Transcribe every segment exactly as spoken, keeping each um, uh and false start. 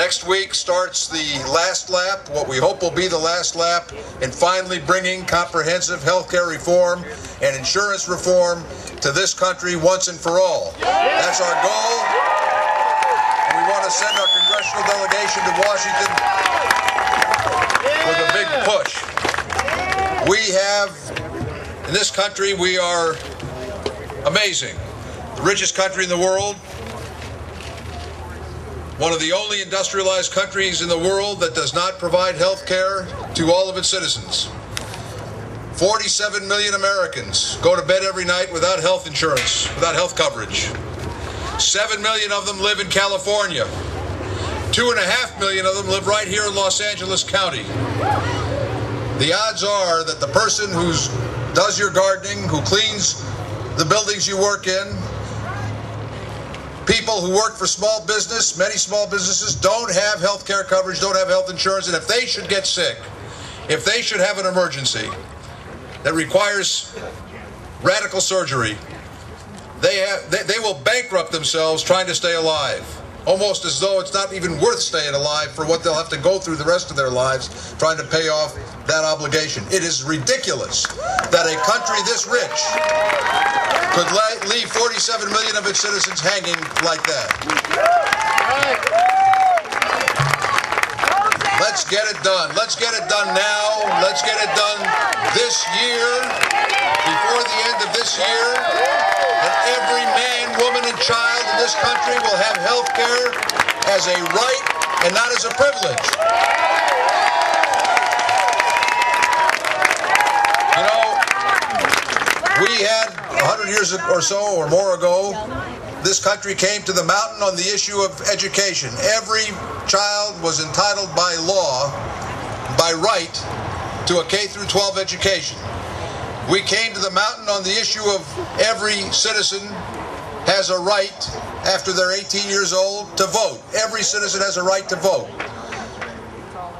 Next week starts the last lap, what we hope will be the last lap, in finally bringing comprehensive health care reform and insurance reform to this country once and for all. That's our goal. And we want to send our congressional delegation to Washington with a big push. We have, in this country, we are amazing. The richest country in the world. One of the only industrialized countries in the world that does not provide health care to all of its citizens. forty-seven million Americans go to bed every night without health insurance, without health coverage. seven million of them live in California. Two and a half million of them live right here in Los Angeles County. The odds are that the person who does your gardening, who cleans the buildings you work in, people who work for small business, many small businesses don't have health care coverage, don't have health insurance, and if they should get sick, if they should have an emergency that requires radical surgery, they, have, they, they will bankrupt themselves trying to stay alive, almost as though it's not even worth staying alive for what they'll have to go through the rest of their lives trying to pay off that obligation. It is ridiculous that a country this rich could leave forty-seven million of its citizens hanging like that. Let's get it done. Let's get it done now. Let's get it done this year, before the end of this year, that every man, woman, and child in this country will have health care as a right and not as a privilege. You know, we had one hundred years or so or more ago, this country came to the mountain on the issue of education. Every child was entitled by law, by right, to a K through twelve education. We came to the mountain on the issue of every citizen has a right, after they're eighteen years old, to vote. Every citizen has a right to vote.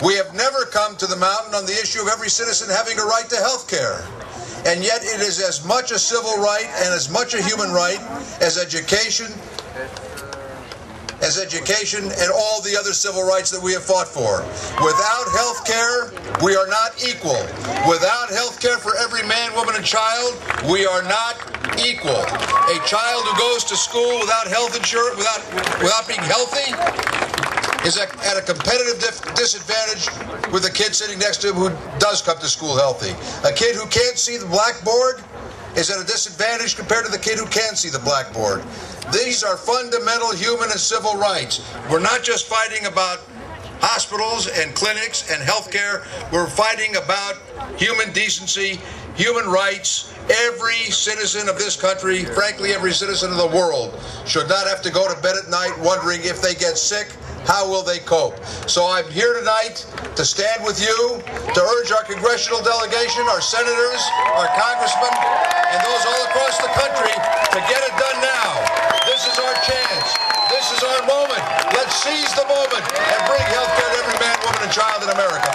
We have never come to the mountain on the issue of every citizen having a right to health care. And yet it is as much a civil right and as much a human right as education, as education and all the other civil rights that we have fought for. Without health care, we are not equal. Without health care for every man, woman, and child, we are not equal. A child who goes to school without health insurance, without, without being healthy, is at a competitive disadvantage with a kid sitting next to him who does come to school healthy. A kid who can't see the blackboard is at a disadvantage compared to the kid who can see the blackboard. These are fundamental human and civil rights. We're not just fighting about hospitals and clinics and health care. We're fighting about human decency, human rights. Every citizen of this country, frankly, every citizen of the world, should not have to go to bed at night wondering if they get sick, how will they cope? So I'm here tonight to stand with you, to urge our congressional delegation, our senators, our congressmen, and those all across the country to get it done now. This is our chance. This is our moment. Let's seize the moment and bring health care to every man, woman, and child in America.